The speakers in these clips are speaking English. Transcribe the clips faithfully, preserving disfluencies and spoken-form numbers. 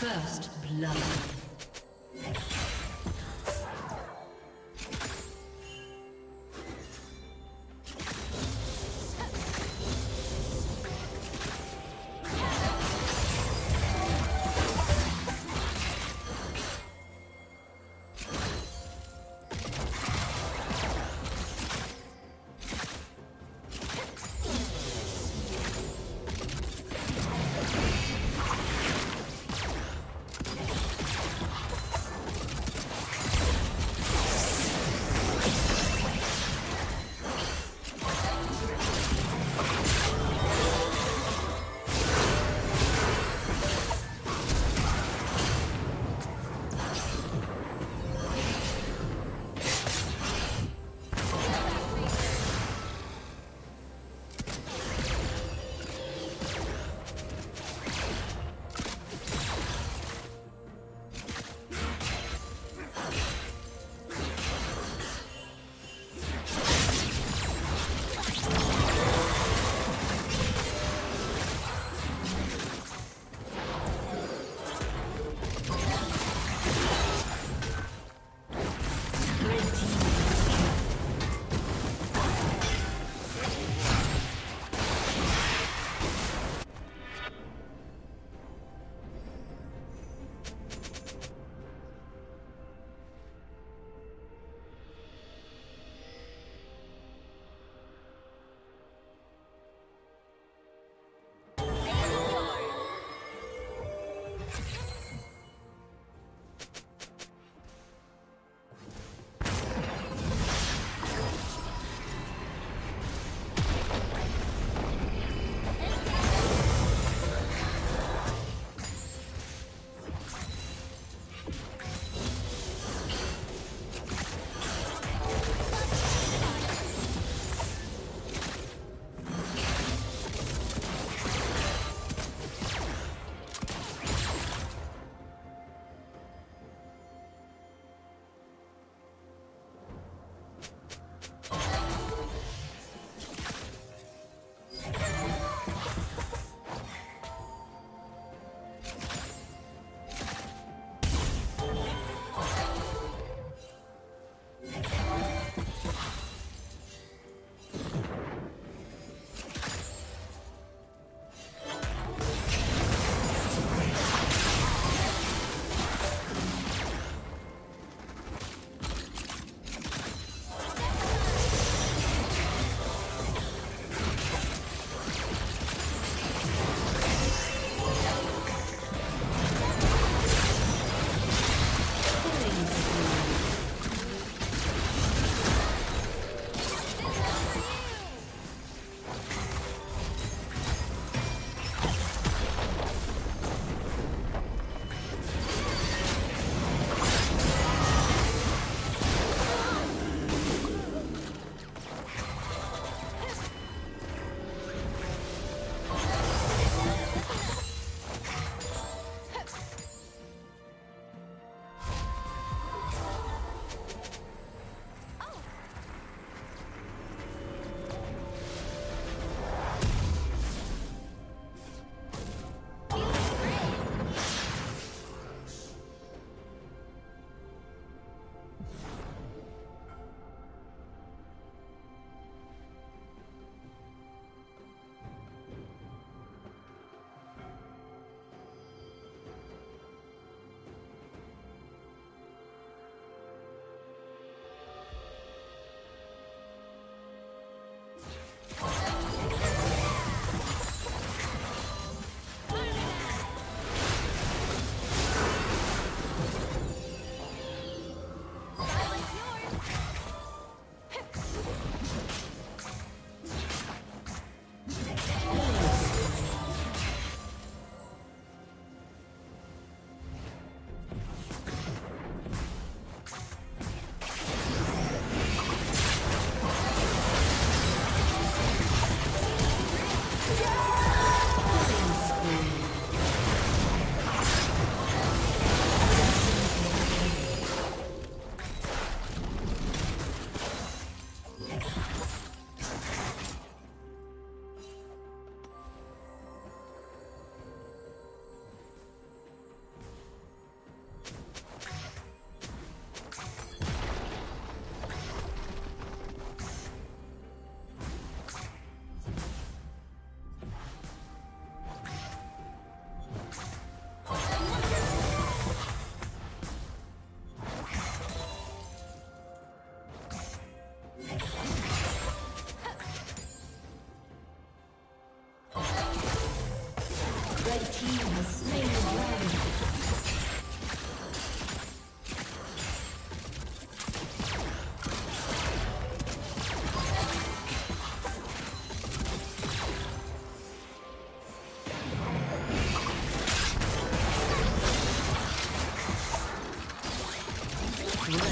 First blood.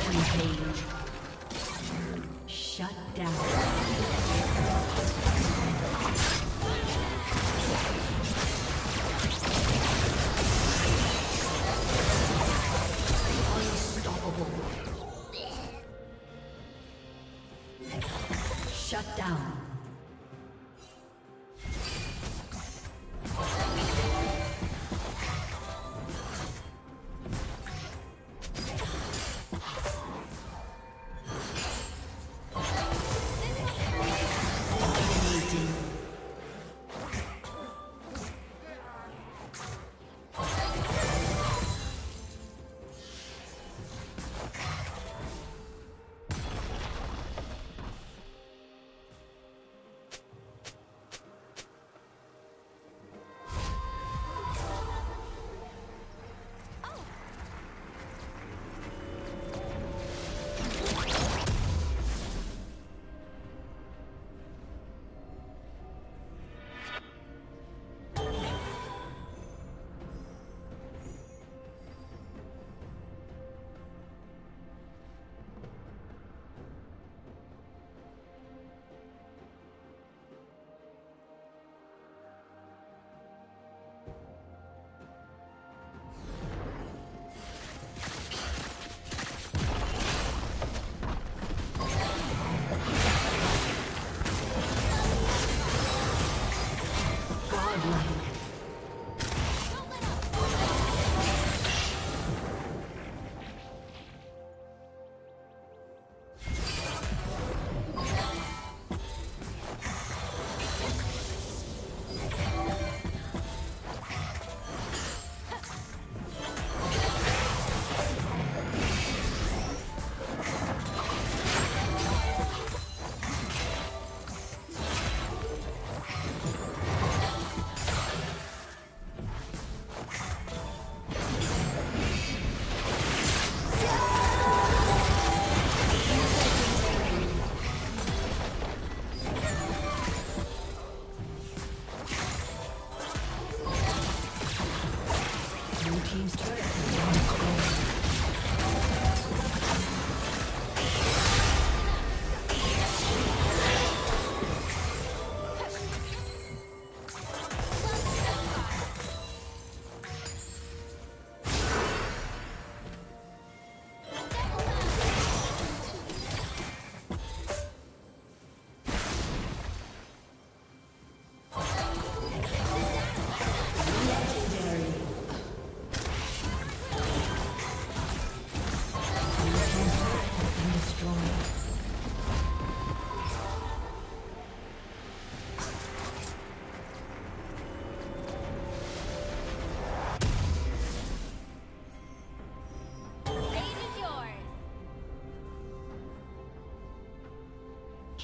Rampage. Shut down. Shut down.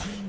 team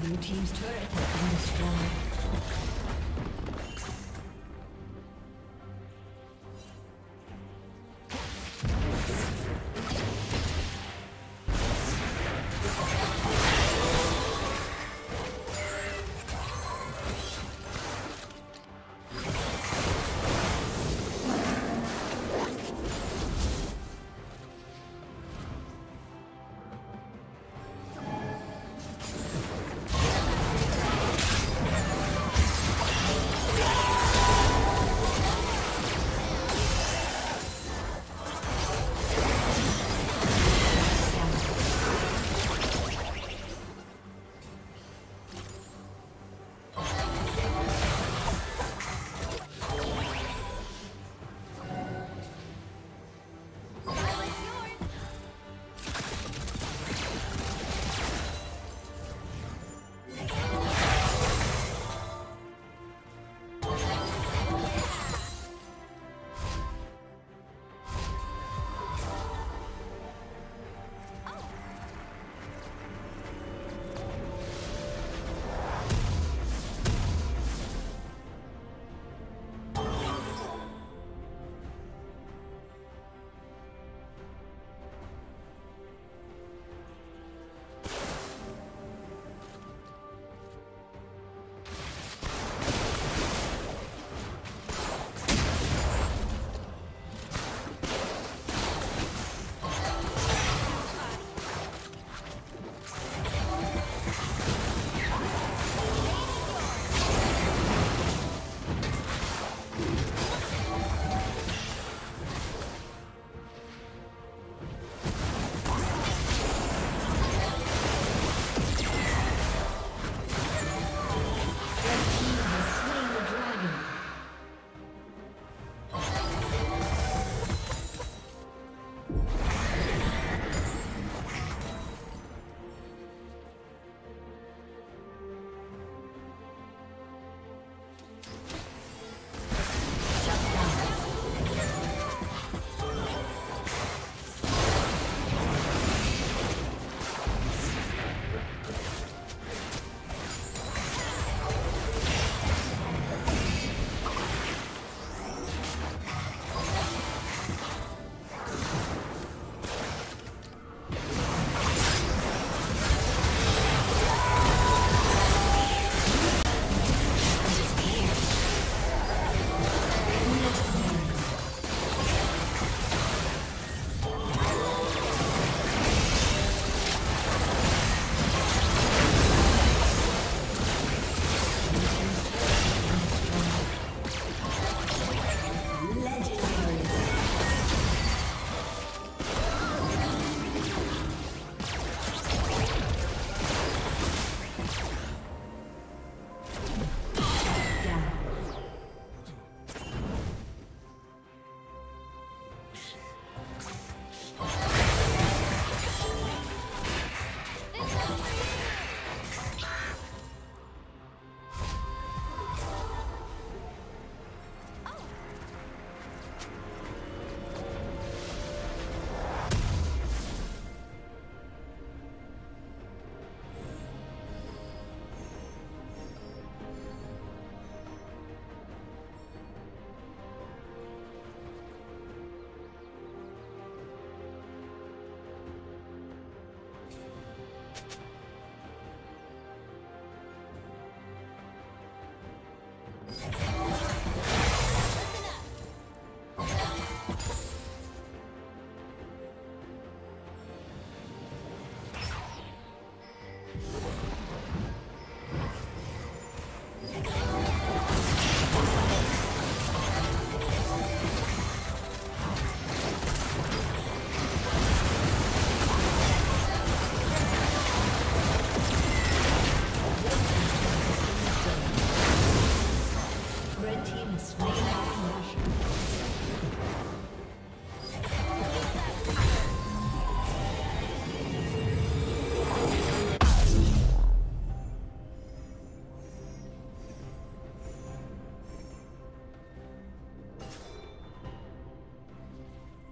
Blue team's turret has been destroyed.